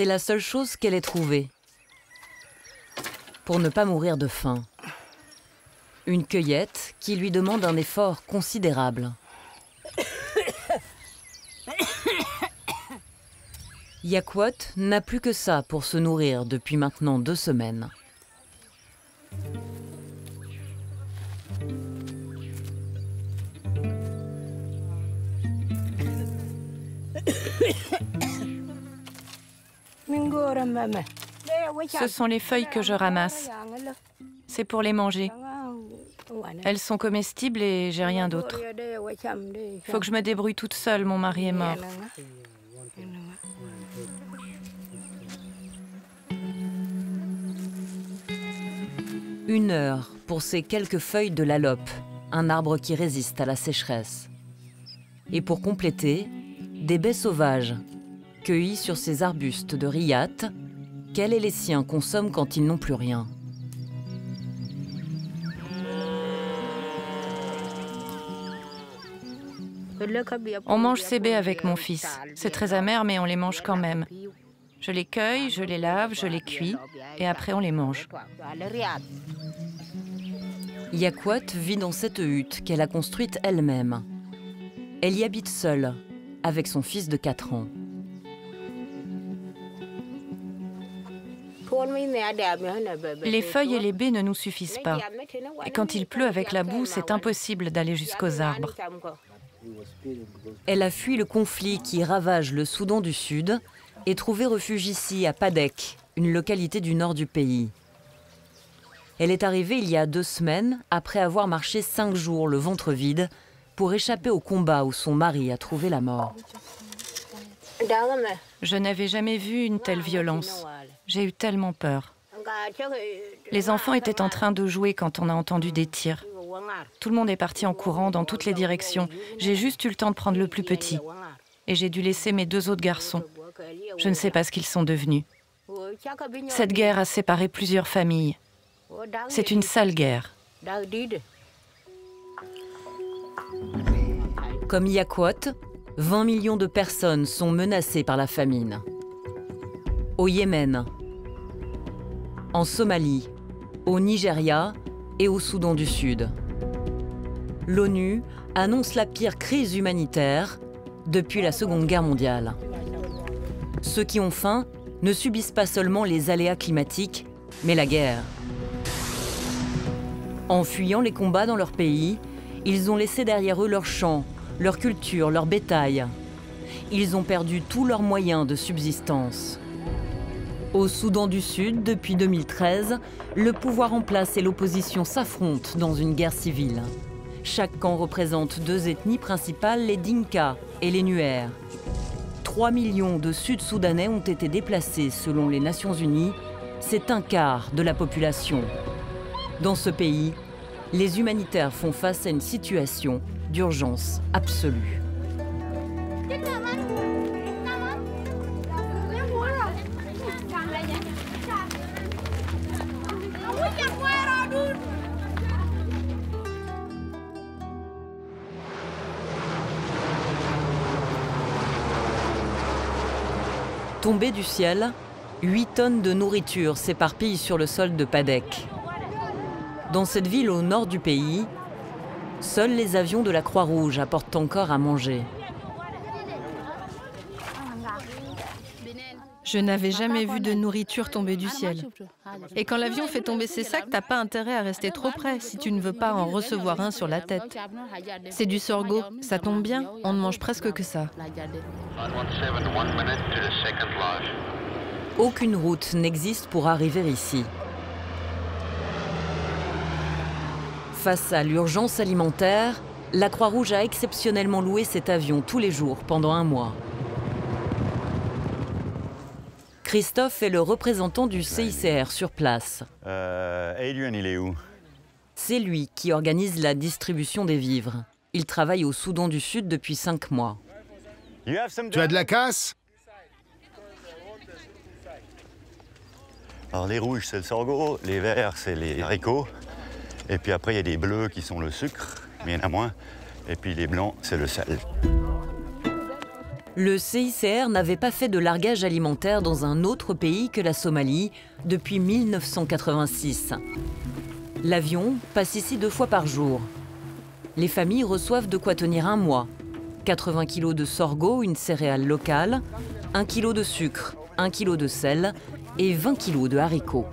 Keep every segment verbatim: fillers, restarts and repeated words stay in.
C'est la seule chose qu'elle ait trouvée. Pour ne pas mourir de faim. Une cueillette qui lui demande un effort considérable. Yakwat n'a plus que ça pour se nourrir depuis maintenant deux semaines. Ce sont les feuilles que je ramasse. C'est pour les manger. Elles sont comestibles et j'ai rien d'autre. Il faut que je me débrouille toute seule, mon mari est mort. Une heure pour ces quelques feuilles de l'alope, un arbre qui résiste à la sécheresse. Et pour compléter, des baies sauvages, cueillies sur ces arbustes de Riyat, qu'elle et les siens consomment quand ils n'ont plus rien. On mange ces baies avec mon fils. C'est très amer, mais on les mange quand même. Je les cueille, je les lave, je les cuis, et après on les mange. Yakwat vit dans cette hutte qu'elle a construite elle-même. Elle y habite seule, avec son fils de quatre ans. Les feuilles et les baies ne nous suffisent pas. Et quand il pleut avec la boue, c'est impossible d'aller jusqu'aux arbres. Elle a fui le conflit qui ravage le Soudan du Sud et trouvé refuge ici, à Padek, une localité du nord du pays. Elle est arrivée il y a deux semaines, après avoir marché cinq jours le ventre vide, pour échapper au combat où son mari a trouvé la mort. Je n'avais jamais vu une telle violence. J'ai eu tellement peur. Les enfants étaient en train de jouer quand on a entendu des tirs. Tout le monde est parti en courant dans toutes les directions. J'ai juste eu le temps de prendre le plus petit. Et j'ai dû laisser mes deux autres garçons. Je ne sais pas ce qu'ils sont devenus. Cette guerre a séparé plusieurs familles. C'est une sale guerre. Comme Yakwat, vingt millions de personnes sont menacées par la famine. Au Yémen, en Somalie, au Nigeria et au Soudan du Sud. L'ONU annonce la pire crise humanitaire depuis la Seconde Guerre mondiale. Ceux qui ont faim ne subissent pas seulement les aléas climatiques, mais la guerre. En fuyant les combats dans leur pays, ils ont laissé derrière eux leurs champs, leur culture, leur bétail. Ils ont perdu tous leurs moyens de subsistance. Au Soudan du Sud, depuis deux mille treize, le pouvoir en place et l'opposition s'affrontent dans une guerre civile. Chaque camp représente deux ethnies principales, les Dinka et les Nuer. trois millions de Sud-Soudanais ont été déplacés selon les Nations Unies. C'est un quart de la population. Dans ce pays, les humanitaires font face à une situation d'urgence absolue. Tombées du ciel, huit tonnes de nourriture s'éparpillent sur le sol de Padek. Dans cette ville au nord du pays, seuls les avions de la Croix-Rouge apportent encore à manger. Je n'avais jamais vu de nourriture tomber du ciel. Et quand l'avion fait tomber ses sacs, t'as pas intérêt à rester trop près si tu ne veux pas en recevoir un sur la tête. C'est du sorgho, ça tombe bien, on ne mange presque que ça. Aucune route n'existe pour arriver ici. Face à l'urgence alimentaire, la Croix-Rouge a exceptionnellement loué cet avion tous les jours pendant un mois. Christophe est le représentant du C I C R sur place. Euh, Adrien, il est où? C'est lui qui organise la distribution des vivres. Il travaille au Soudan du Sud depuis cinq mois. Tu as de la casse? Alors les rouges, c'est le sorgho, les verts, c'est les haricots. Et puis après, il y a des bleus qui sont le sucre, mais il y en a moins. Et puis les blancs, c'est le sel. Le C I C R n'avait pas fait de largage alimentaire dans un autre pays que la Somalie depuis mille neuf cent quatre-vingt-six. L'avion passe ici deux fois par jour. Les familles reçoivent de quoi tenir un mois. quatre-vingts kilos de sorgho, une céréale locale, un kilo de sucre, un kilo de sel et vingt kilos de haricots.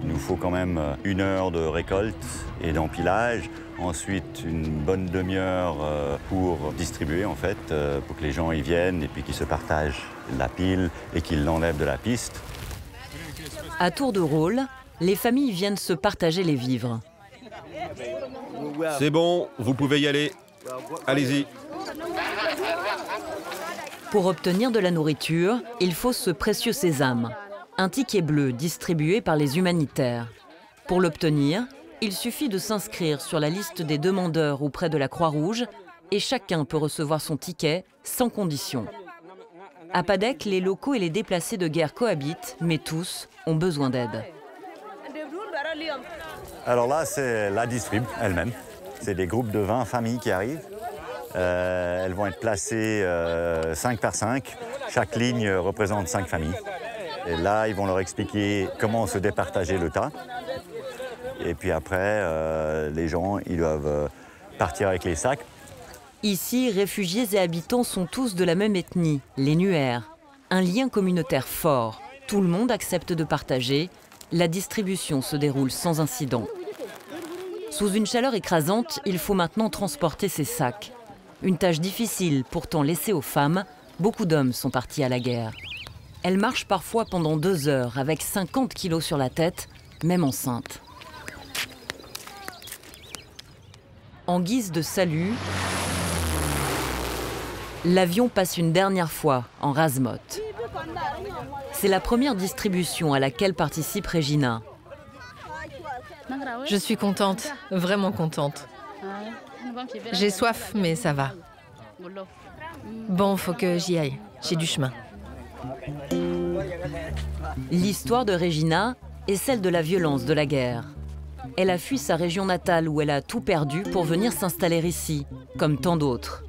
Il nous faut quand même une heure de récolte et d'empilage, ensuite une bonne demi-heure pour distribuer en fait, pour que les gens y viennent et puis qu'ils se partagent la pile et qu'ils l'enlèvent de la piste. À tour de rôle, les familles viennent se partager les vivres. C'est bon, vous pouvez y aller. Allez-y. Pour obtenir de la nourriture, il faut ce précieux sésame, un ticket bleu distribué par les humanitaires. Pour l'obtenir, il suffit de s'inscrire sur la liste des demandeurs auprès de la Croix-Rouge et chacun peut recevoir son ticket sans condition. À Padek, les locaux et les déplacés de guerre cohabitent, mais tous ont besoin d'aide. Alors là, c'est la distrib elle-même. C'est des groupes de vingt familles qui arrivent. Euh, elles vont être placées euh, cinq par cinq. Chaque ligne représente cinq familles. Et là, ils vont leur expliquer comment se départager le tas. Et puis après, euh, les gens, ils doivent partir avec les sacs. Ici, réfugiés et habitants sont tous de la même ethnie, les Nuer. Un lien communautaire fort. Tout le monde accepte de partager. La distribution se déroule sans incident. Sous une chaleur écrasante, il faut maintenant transporter ces sacs. Une tâche difficile, pourtant laissée aux femmes. Beaucoup d'hommes sont partis à la guerre. Elles marchent parfois pendant deux heures, avec cinquante kilos sur la tête, même enceinte. En guise de salut, l'avion passe une dernière fois en rase-motte. C'est la première distribution à laquelle participe Regina. Je suis contente, vraiment contente. J'ai soif, mais ça va. Bon, faut que j'y aille. J'ai du chemin. L'histoire de Regina est celle de la violence de la guerre. Elle a fui sa région natale où elle a tout perdu pour venir s'installer ici, comme tant d'autres.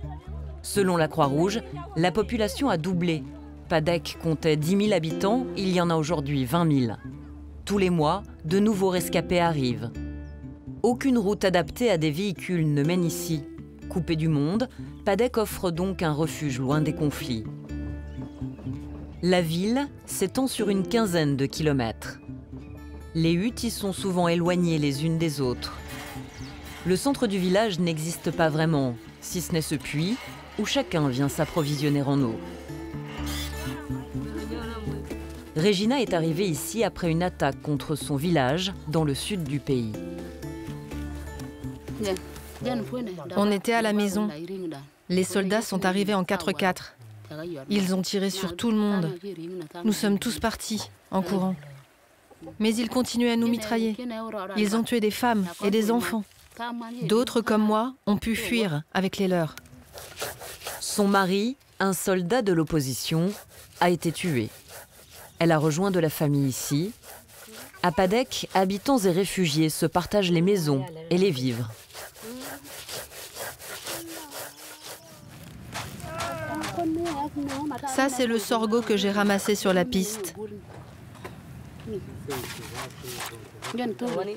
Selon la Croix-Rouge, la population a doublé. Padek comptait dix mille habitants, il y en a aujourd'hui vingt mille. Tous les mois, de nouveaux rescapés arrivent. Aucune route adaptée à des véhicules ne mène ici. Coupé du monde, Padek offre donc un refuge loin des conflits. La ville s'étend sur une quinzaine de kilomètres. Les huttes y sont souvent éloignées les unes des autres. Le centre du village n'existe pas vraiment, si ce n'est ce puits où chacun vient s'approvisionner en eau. Regina est arrivée ici après une attaque contre son village dans le sud du pays. On était à la maison. Les soldats sont arrivés en quatre quatre. Ils ont tiré sur tout le monde. Nous sommes tous partis en courant. Mais ils continuaient à nous mitrailler. Ils ont tué des femmes et des enfants. D'autres, comme moi, ont pu fuir avec les leurs. Son mari, un soldat de l'opposition, a été tué. Elle a rejoint de la famille ici. À Padek, habitants et réfugiés se partagent les maisons et les vivres. Ça, c'est le sorgho que j'ai ramassé sur la piste.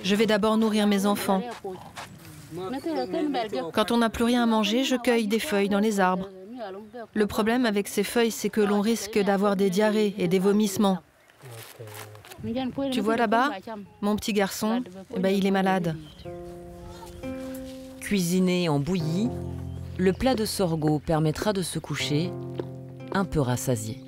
Je vais d'abord nourrir mes enfants. Quand on n'a plus rien à manger, je cueille des feuilles dans les arbres. Le problème avec ces feuilles, c'est que l'on risque d'avoir des diarrhées et des vomissements. Tu vois là-bas, mon petit garçon, eh ben, il est malade. Cuisiné en bouillie, le plat de sorgho permettra de se coucher un peu rassasié.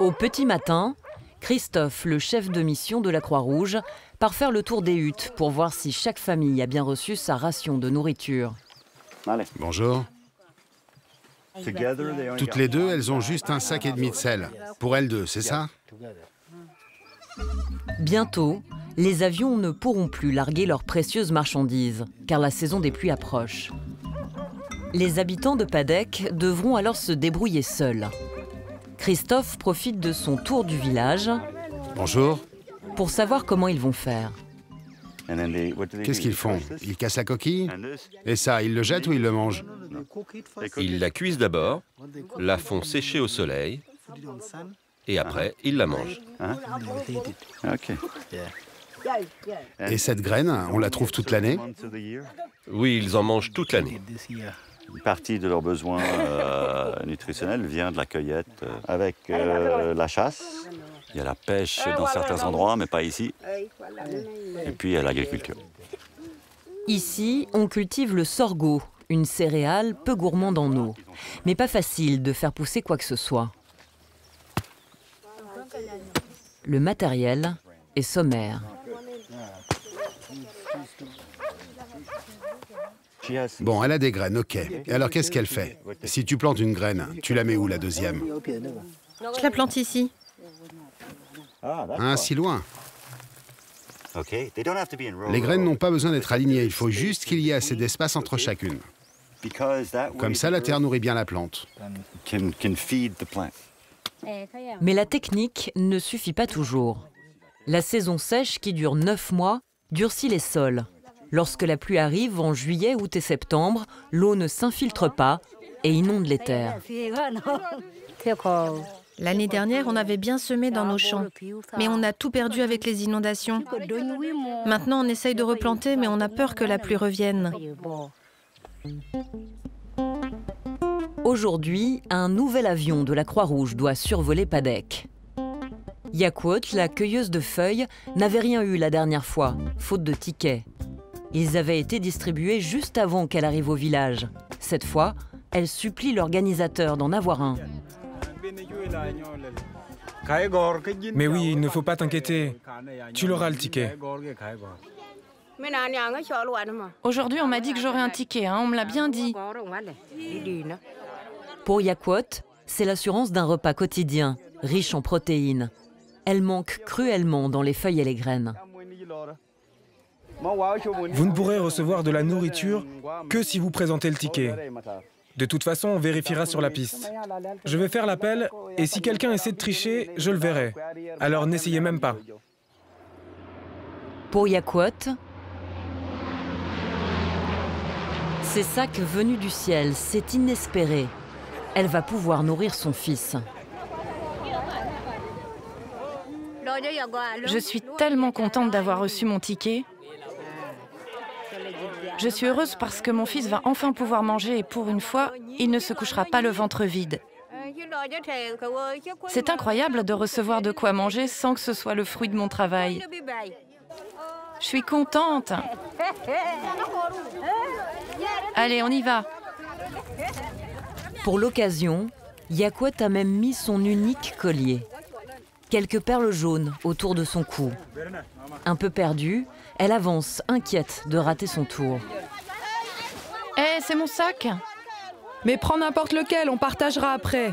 Au petit matin, Christophe, le chef de mission de la Croix-Rouge, part faire le tour des huttes pour voir si chaque famille a bien reçu sa ration de nourriture. Bonjour. Toutes les deux, elles ont juste un sac et demi de sel. Pour elles deux, c'est ça? Bientôt, les avions ne pourront plus larguer leurs précieuses marchandises, car la saison des pluies approche. Les habitants de Padek devront alors se débrouiller seuls. Christophe profite de son tour du village. Bonjour. Pour savoir comment ils vont faire. Qu'est-ce qu'ils font? Ils cassent la coquille? Et ça, ils le jettent ou ils le mangent? Ils la cuisent d'abord, la font sécher au soleil, et après, ils la mangent. Hein? Okay. Et cette graine, on la trouve toute l'année? Oui, ils en mangent toute l'année. Une partie de leurs besoins euh, nutritionnels vient de la cueillette euh, avec euh, la chasse. Il y a la pêche dans certains endroits, mais pas ici. Et puis, il y a l'agriculture. Ici, on cultive le sorgho, une céréale peu gourmande en eau. Mais pas facile de faire pousser quoi que ce soit. Le matériel est sommaire. Bon, elle a des graines, ok. Et alors, qu'est-ce qu'elle fait? Si tu plantes une graine, tu la mets où, la deuxième? Je la plante ici. Ah, si loin. Les graines n'ont pas besoin d'être alignées, il faut juste qu'il y ait assez d'espace entre chacune. Comme ça, la terre nourrit bien la plante. Mais la technique ne suffit pas toujours. La saison sèche, qui dure neuf mois, durcit les sols. Lorsque la pluie arrive en juillet, août et septembre, l'eau ne s'infiltre pas et inonde les terres. L'année dernière, on avait bien semé dans nos champs, mais on a tout perdu avec les inondations. Maintenant, on essaye de replanter, mais on a peur que la pluie revienne. Aujourd'hui, un nouvel avion de la Croix-Rouge doit survoler Padek. Yakuot, la cueilleuse de feuilles, n'avait rien eu la dernière fois, faute de tickets. Ils avaient été distribués juste avant qu'elle arrive au village. Cette fois, elle supplie l'organisateur d'en avoir un. Mais oui, il ne faut pas t'inquiéter. Tu l'auras, le ticket. Aujourd'hui, on m'a dit que j'aurais un ticket, hein, on me l'a bien dit. Pour Yakwat, c'est l'assurance d'un repas quotidien, riche en protéines. Elle manque cruellement dans les feuilles et les graines. Vous ne pourrez recevoir de la nourriture que si vous présentez le ticket. De toute façon, on vérifiera sur la piste. Je vais faire l'appel et si quelqu'un essaie de tricher, je le verrai. Alors n'essayez même pas. Pour Yakwat, ces sacs venus du ciel, c'est inespéré. Elle va pouvoir nourrir son fils. Je suis tellement contente d'avoir reçu mon ticket. Je suis heureuse parce que mon fils va enfin pouvoir manger et pour une fois, il ne se couchera pas le ventre vide. C'est incroyable de recevoir de quoi manger sans que ce soit le fruit de mon travail. Je suis contente. Allez, on y va. Pour l'occasion, Yakwat a même mis son unique collier. Quelques perles jaunes autour de son cou. Un peu perdue, elle avance, inquiète de rater son tour. Hé, hey, c'est mon sac. Mais prends n'importe lequel, on partagera après.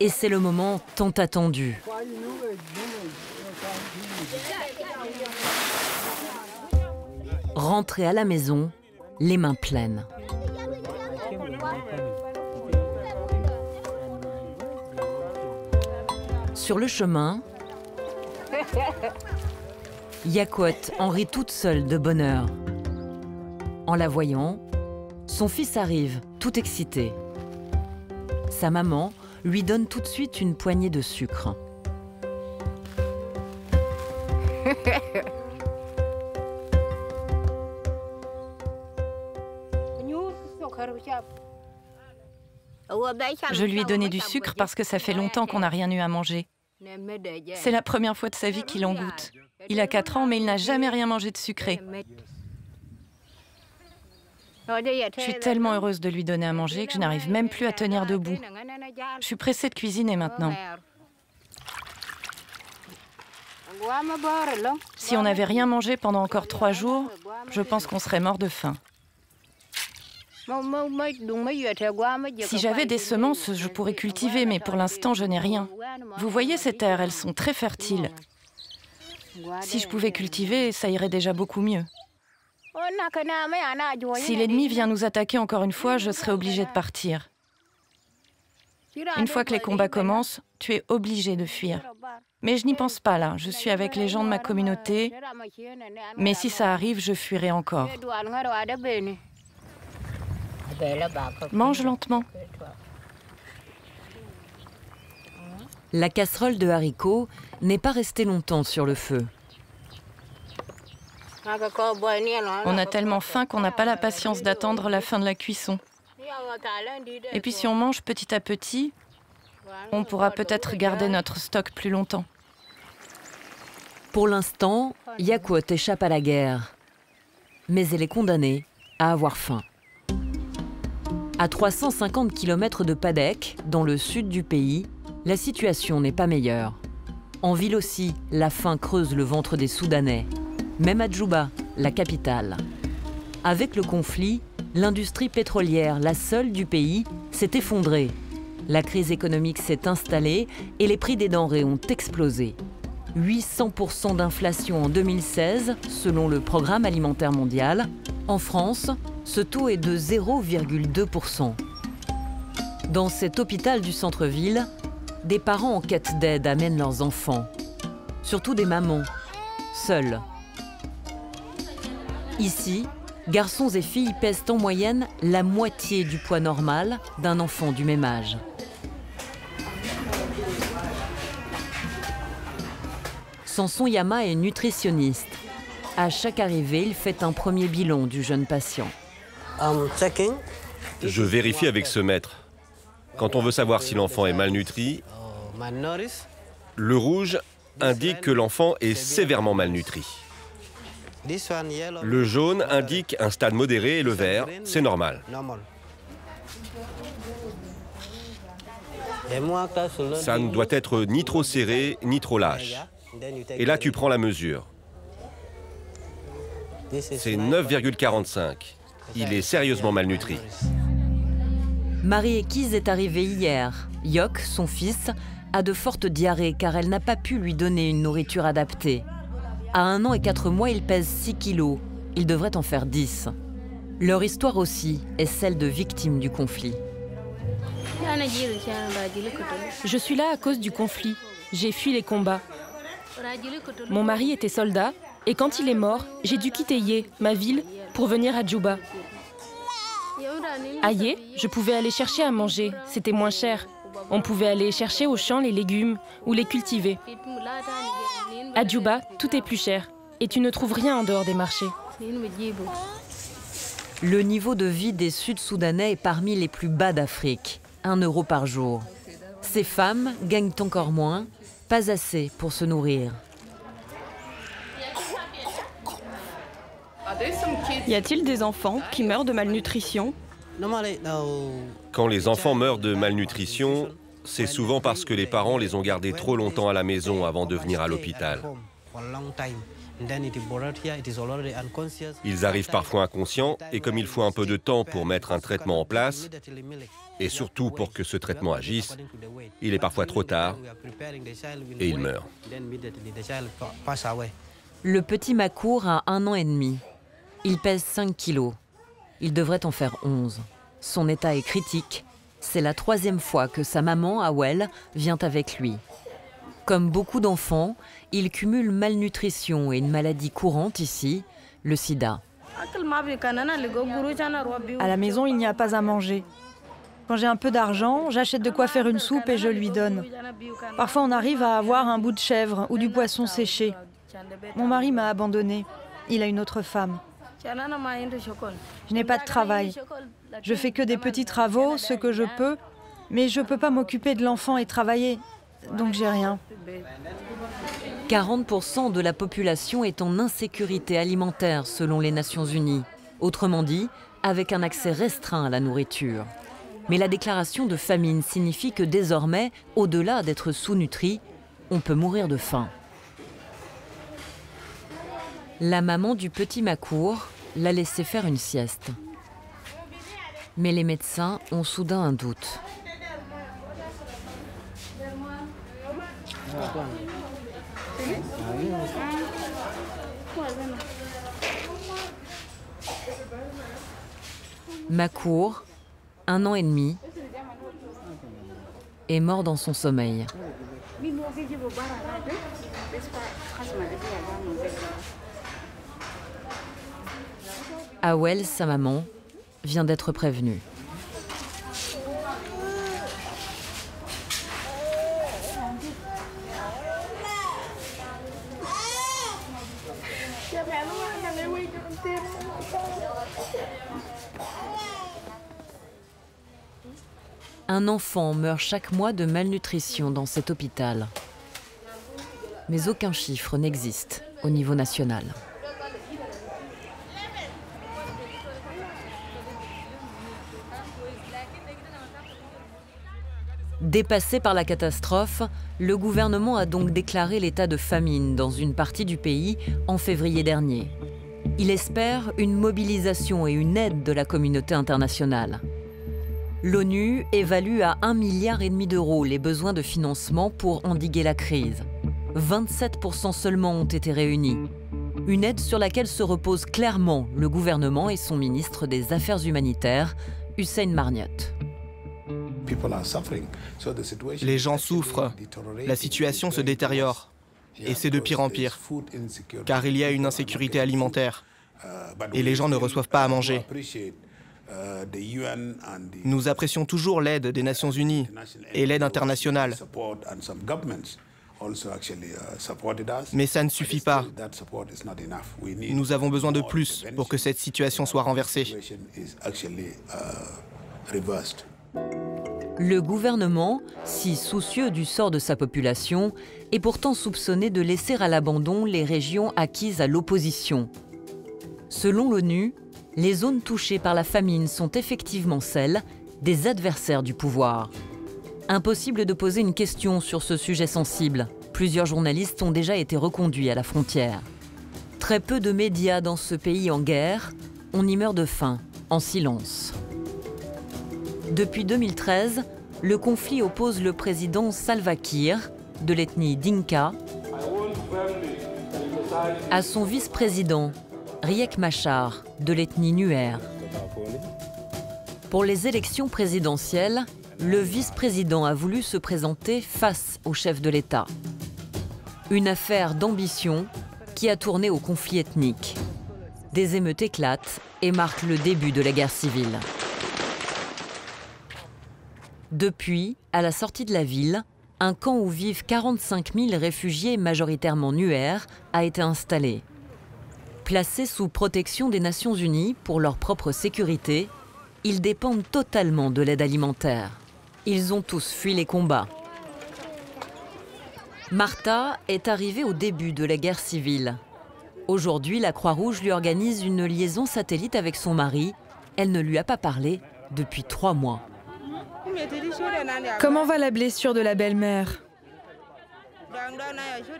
Et c'est le moment tant attendu. Rentrer à la maison, les mains pleines. Sur le chemin, Yakwat en rit toute seule de bonheur. En la voyant, son fils arrive, tout excité. Sa maman lui donne tout de suite une poignée de sucre. Je lui ai donné du sucre parce que ça fait longtemps qu'on n'a rien eu à manger. C'est la première fois de sa vie qu'il en goûte. Il a quatre ans, mais il n'a jamais rien mangé de sucré. Je suis tellement heureuse de lui donner à manger que je n'arrive même plus à tenir debout. Je suis pressée de cuisiner maintenant. Si on n'avait rien mangé pendant encore trois jours, je pense qu'on serait mort de faim. Si j'avais des semences, je pourrais cultiver, mais pour l'instant, je n'ai rien. Vous voyez ces terres, elles sont très fertiles. Si je pouvais cultiver, ça irait déjà beaucoup mieux. Si l'ennemi vient nous attaquer encore une fois, je serais obligée de partir. Une fois que les combats commencent, tu es obligé de fuir. Mais je n'y pense pas là, je suis avec les gens de ma communauté, mais si ça arrive, je fuirai encore. Mange lentement. La casserole de haricots n'est pas restée longtemps sur le feu. On a tellement faim qu'on n'a pas la patience d'attendre la fin de la cuisson. Et puis si on mange petit à petit, on pourra peut-être garder notre stock plus longtemps. Pour l'instant, Yakuot échappe à la guerre. Mais elle est condamnée à avoir faim. À trois cent cinquante kilomètres de Padek, dans le sud du pays, la situation n'est pas meilleure. En ville aussi, la faim creuse le ventre des Soudanais. Même à Djouba, la capitale. Avec le conflit, l'industrie pétrolière, la seule du pays, s'est effondrée. La crise économique s'est installée et les prix des denrées ont explosé. huit cents pour cent d'inflation en deux mille seize, selon le Programme alimentaire mondial. En France, ce taux est de zéro virgule deux pour cent. Dans cet hôpital du centre-ville, des parents en quête d'aide amènent leurs enfants. Surtout des mamans, seules. Ici, garçons et filles pèsent en moyenne la moitié du poids normal d'un enfant du même âge. Samson Yama est nutritionniste. À chaque arrivée, il fait un premier bilan du jeune patient. Je vérifie avec ce maître. Quand on veut savoir si l'enfant est malnutri, le rouge indique que l'enfant est sévèrement malnutri. Le jaune indique un stade modéré et le vert, c'est normal. Ça ne doit être ni trop serré, ni trop lâche. Et là, tu prends la mesure. C'est neuf virgule quarante-cinq. Il est sérieusement malnutri. Marie-Ekise est arrivée hier. Yok, son fils, a de fortes diarrhées car elle n'a pas pu lui donner une nourriture adaptée. À un an et quatre mois, il pèse six kilos. Il devrait en faire dix. Leur histoire aussi est celle de victimes du conflit. Je suis là à cause du conflit. J'ai fui les combats. Mon mari était soldat et quand il est mort, j'ai dû quitter Yé, ma ville, pour venir à Djouba. À Yé, je pouvais aller chercher à manger, c'était moins cher. On pouvait aller chercher aux champs les légumes ou les cultiver. À Djouba, tout est plus cher et tu ne trouves rien en dehors des marchés. Le niveau de vie des Sud-Soudanais est parmi les plus bas d'Afrique, un euro par jour. Ces femmes gagnent encore moins, pas assez pour se nourrir. Y a-t-il des enfants qui meurent de malnutrition? Quand les enfants meurent de malnutrition, c'est souvent parce que les parents les ont gardés trop longtemps à la maison avant de venir à l'hôpital. Ils arrivent parfois inconscients et comme il faut un peu de temps pour mettre un traitement en place, et surtout pour que ce traitement agisse, il est parfois trop tard et ils meurent. Le petit Macour a un an et demi. Il pèse cinq kilos. Il devrait en faire onze. Son état est critique. C'est la troisième fois que sa maman, Awel, vient avec lui. Comme beaucoup d'enfants, il cumule malnutrition et une maladie courante ici, le sida. À la maison, il n'y a pas à manger. Quand j'ai un peu d'argent, j'achète de quoi faire une soupe et je lui donne. Parfois, on arrive à avoir un bout de chèvre ou du poisson séché. Mon mari m'a abandonnée. Il a une autre femme. Je n'ai pas de travail. Je fais que des petits travaux, ce que je peux, mais je ne peux pas m'occuper de l'enfant et travailler, donc j'ai rien. quarante pour cent de la population est en insécurité alimentaire selon les Nations Unies, autrement dit, avec un accès restreint à la nourriture. Mais la déclaration de famine signifie que désormais, au-delà d'être sous-nutri, on peut mourir de faim. La maman du petit Macour l'a laissé faire une sieste. Mais les médecins ont soudain un doute. Macour, un an et demi, est mort dans son sommeil. Awel, sa maman, vient d'être prévenue. Un enfant meurt chaque mois de malnutrition dans cet hôpital. Mais aucun chiffre n'existe au niveau national. Dépassé par la catastrophe, le gouvernement a donc déclaré l'état de famine dans une partie du pays en février dernier. Il espère une mobilisation et une aide de la communauté internationale. L'ONU évalue à un milliard et demi d'euros les besoins de financement pour endiguer la crise. vingt-sept pour cent seulement ont été réunis. Une aide sur laquelle se repose clairement le gouvernement et son ministre des Affaires humanitaires, Hussein Marniot. Les gens souffrent, la situation se détériore. Et c'est de pire en pire, car il y a une insécurité alimentaire et les gens ne reçoivent pas à manger. Nous apprécions toujours l'aide des Nations Unies et l'aide internationale, mais ça ne suffit pas. Nous avons besoin de plus pour que cette situation soit renversée. Le gouvernement, si soucieux du sort de sa population, est pourtant soupçonné de laisser à l'abandon les régions acquises à l'opposition. Selon l'ONU, les zones touchées par la famine sont effectivement celles des adversaires du pouvoir. Impossible de poser une question sur ce sujet sensible. Plusieurs journalistes ont déjà été reconduits à la frontière. Très peu de médias dans ce pays en guerre, on y meurt de faim, en silence. Depuis deux mille treize, le conflit oppose le président Salva Kiir, de l'ethnie Dinka, à son vice-président, Riek Machar, de l'ethnie Nuer. Pour les élections présidentielles, le vice-président a voulu se présenter face au chef de l'État. Une affaire d'ambition qui a tourné au conflit ethnique. Des émeutes éclatent et marquent le début de la guerre civile. Depuis, à la sortie de la ville, un camp où vivent quarante-cinq mille réfugiés majoritairement Nuer a été installé. Placés sous protection des Nations Unies pour leur propre sécurité, ils dépendent totalement de l'aide alimentaire. Ils ont tous fui les combats. Martha est arrivée au début de la guerre civile. Aujourd'hui, la Croix-Rouge lui organise une liaison satellite avec son mari. Elle ne lui a pas parlé depuis trois mois. Comment va la blessure de la belle-mère?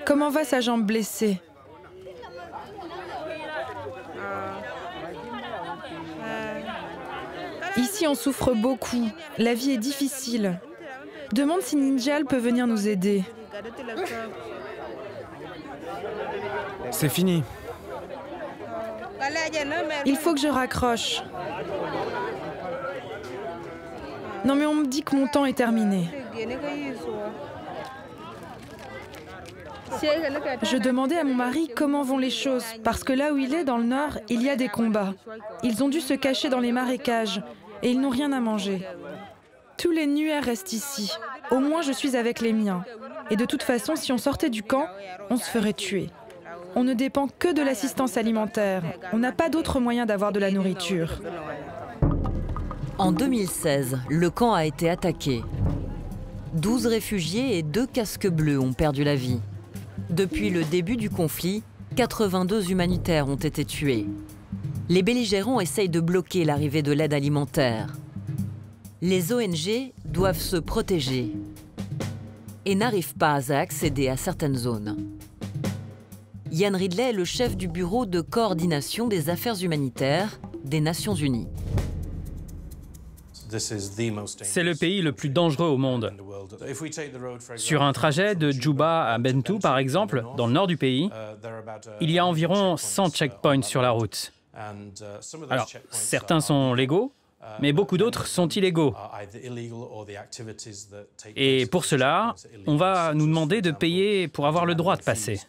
Comment va sa jambe blessée? Ici, on souffre beaucoup. La vie est difficile. Demande si Ninjal peut venir nous aider. C'est fini. Il faut que je raccroche. Non mais on me dit que mon temps est terminé. Je demandais à mon mari comment vont les choses, parce que là où il est, dans le nord, il y a des combats. Ils ont dû se cacher dans les marécages, et ils n'ont rien à manger. Tous les Nuers restent ici. Au moins, je suis avec les miens. Et de toute façon, si on sortait du camp, on se ferait tuer. On ne dépend que de l'assistance alimentaire. On n'a pas d'autre moyen d'avoir de la nourriture. En deux mille seize, le camp a été attaqué. douze réfugiés et deux casques bleus ont perdu la vie. Depuis le début du conflit, quatre-vingt-deux humanitaires ont été tués. Les belligérants essayent de bloquer l'arrivée de l'aide alimentaire. Les O N G doivent se protéger et n'arrivent pas à accéder à certaines zones. Yann Ridley est le chef du Bureau de coordination des affaires humanitaires des Nations Unies. C'est le pays le plus dangereux au monde. Sur un trajet de Djouba à Bentu, par exemple, dans le nord du pays, il y a environ cent checkpoints sur la route. Alors, certains sont légaux, mais beaucoup d'autres sont illégaux. Et pour cela, on va nous demander de payer pour avoir le droit de passer.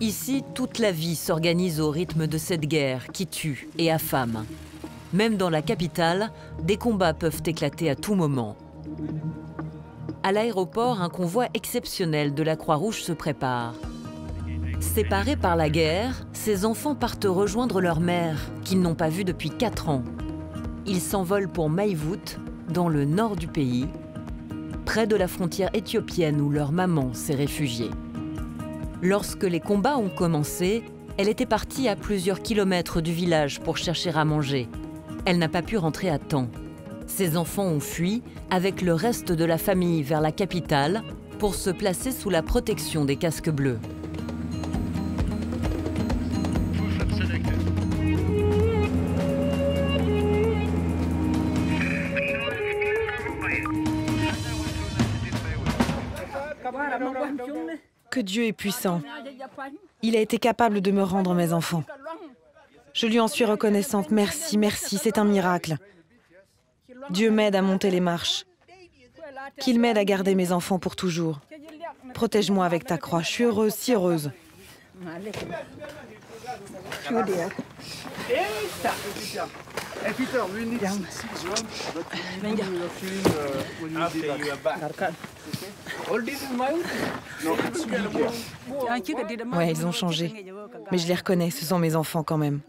Ici, toute la vie s'organise au rythme de cette guerre qui tue et affame. Même dans la capitale, des combats peuvent éclater à tout moment. À l'aéroport, un convoi exceptionnel de la Croix-Rouge se prépare. Séparés par la guerre, ces enfants partent rejoindre leur mère, qu'ils n'ont pas vue depuis quatre ans. Ils s'envolent pour Maiwut, dans le nord du pays, près de la frontière éthiopienne où leur maman s'est réfugiée. Lorsque les combats ont commencé, elle était partie à plusieurs kilomètres du village pour chercher à manger. Elle n'a pas pu rentrer à temps. Ses enfants ont fui avec le reste de la famille vers la capitale pour se placer sous la protection des casques bleus. Que Dieu est puissant. Il a été capable de me rendre mes enfants. Je lui en suis reconnaissante. Merci, merci, c'est un miracle. Dieu m'aide à monter les marches. Qu'il m'aide à garder mes enfants pour toujours. Protège-moi avec ta croix. Je suis heureuse, si heureuse. Ouais, ils ont changé. Mais je les reconnais, ce sont mes enfants quand même.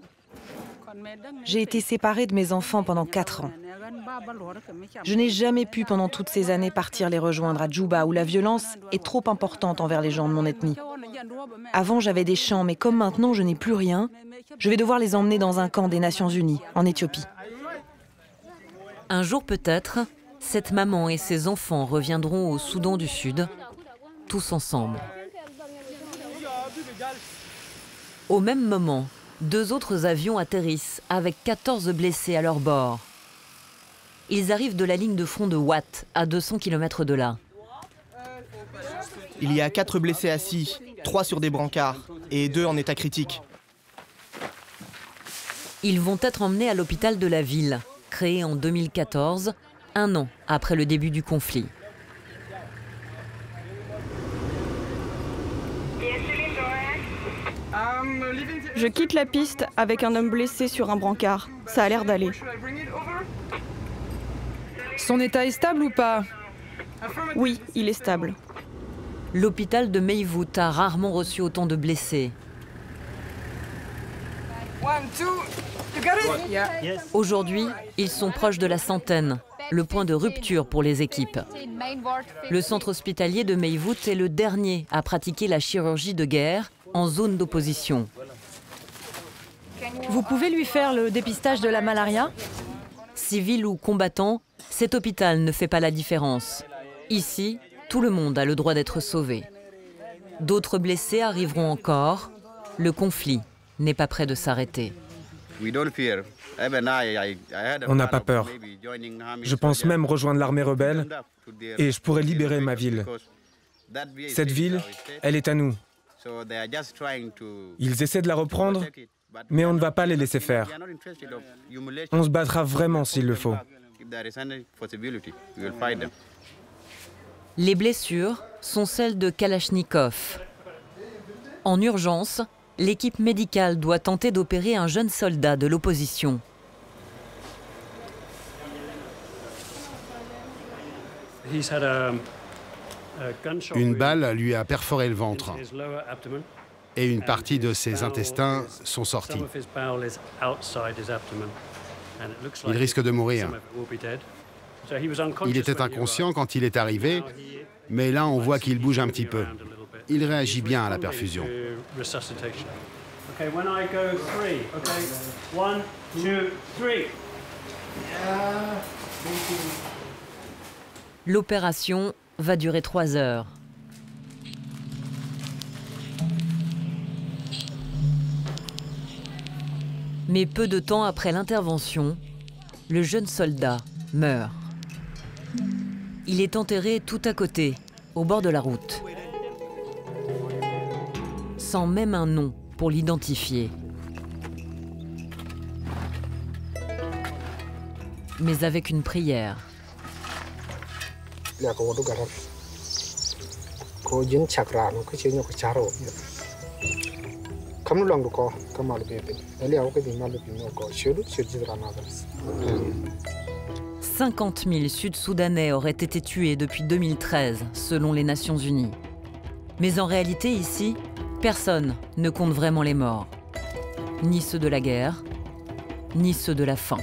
J'ai été séparée de mes enfants pendant quatre ans. Je n'ai jamais pu pendant toutes ces années partir les rejoindre à Djouba, où la violence est trop importante envers les gens de mon ethnie. Avant, j'avais des champs, mais comme maintenant, je n'ai plus rien, je vais devoir les emmener dans un camp des Nations Unies, en Éthiopie. Un jour peut-être, cette maman et ses enfants reviendront au Soudan du Sud, tous ensemble. Au même moment, deux autres avions atterrissent avec quatorze blessés à leur bord. Ils arrivent de la ligne de front de Watt, à deux cents kilomètres de là. Il y a quatre blessés assis, trois sur des brancards et deux en état critique. Ils vont être emmenés à l'hôpital de la ville, créé en deux mille quatorze, un an après le début du conflit. Je quitte la piste avec un homme blessé sur un brancard. Ça a l'air d'aller. Son état est stable ou pas? Oui, il est stable. L'hôpital de Maiwut a rarement reçu autant de blessés. Aujourd'hui, ils sont proches de la centaine, le point de rupture pour les équipes. Le centre hospitalier de Maiwut est le dernier à pratiquer la chirurgie de guerre en zone d'opposition. Vous pouvez lui faire le dépistage de la malaria? Civil ou combattant, cet hôpital ne fait pas la différence. Ici, tout le monde a le droit d'être sauvé. D'autres blessés arriveront encore. Le conflit n'est pas près de s'arrêter. On n'a pas peur. Je pense même rejoindre l'armée rebelle et je pourrais libérer ma ville. Cette ville, elle est à nous. Ils essaient de la reprendre, mais on ne va pas les laisser faire. On se battra vraiment s'il le faut. Les blessures sont celles de Kalachnikov. En urgence, l'équipe médicale doit tenter d'opérer un jeune soldat de l'opposition. Une balle lui a perforé le ventre et une partie de ses intestins sont sortis. Il risque de mourir. Il était inconscient quand il est arrivé, mais là on voit qu'il bouge un petit peu. Il réagit bien à la perfusion. L'opération va durer trois heures. Mais peu de temps après l'intervention, le jeune soldat meurt. Il est enterré tout à côté, au bord de la route, sans même un nom pour l'identifier. mais avec une prière. cinquante mille Sud-Soudanais auraient été tués depuis deux mille treize, selon les Nations Unies. Mais en réalité, ici, personne ne compte vraiment les morts. Ni ceux de la guerre, ni ceux de la faim.